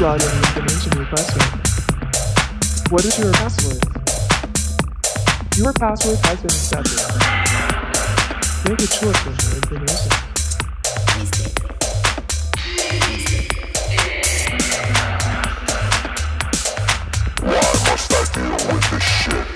got any information your password. What is your password? Your password has been established. Make a choice of your information. Why must I deal with this shit?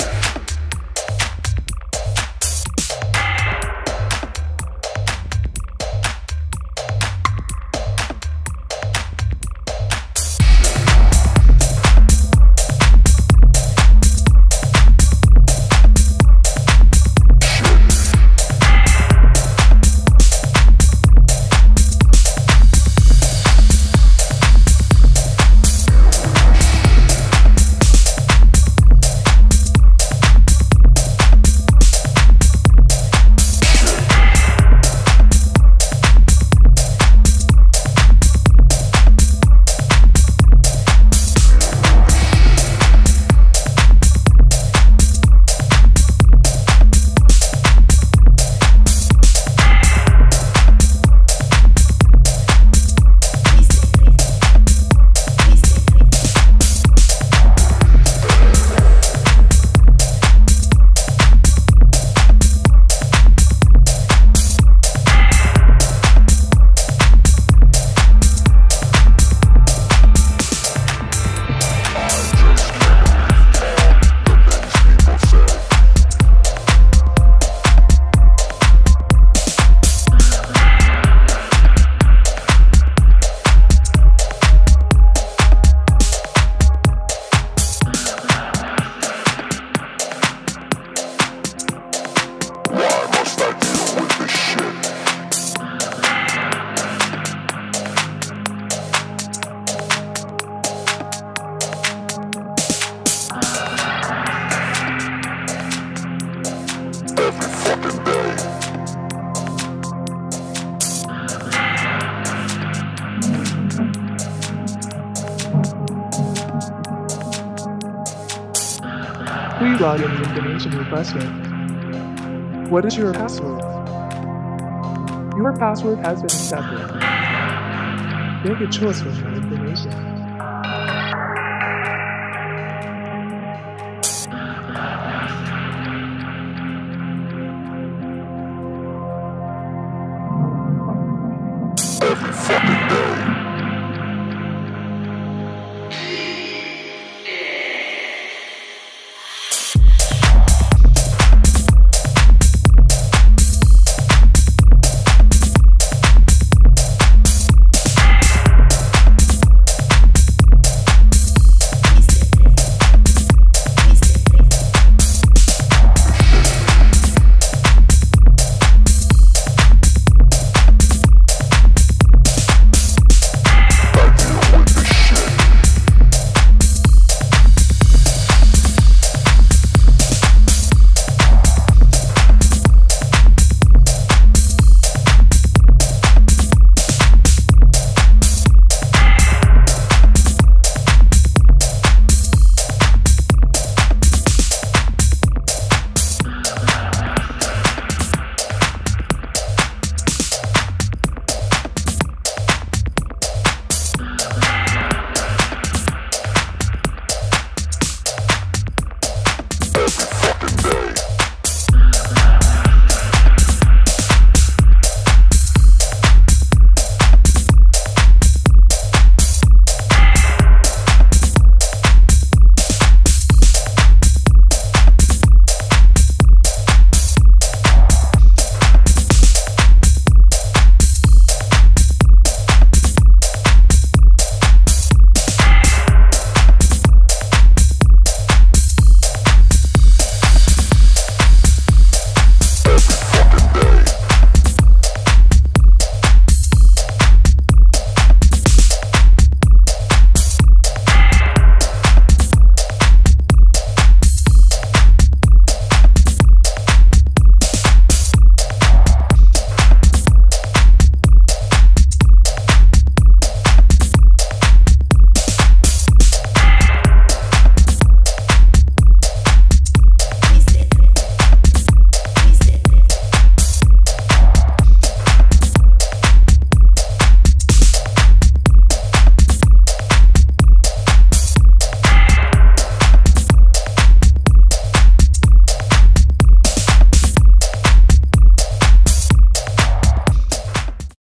We got any information requested. What is your password? Your password has been established. Make a choice for your information. Every fucking day.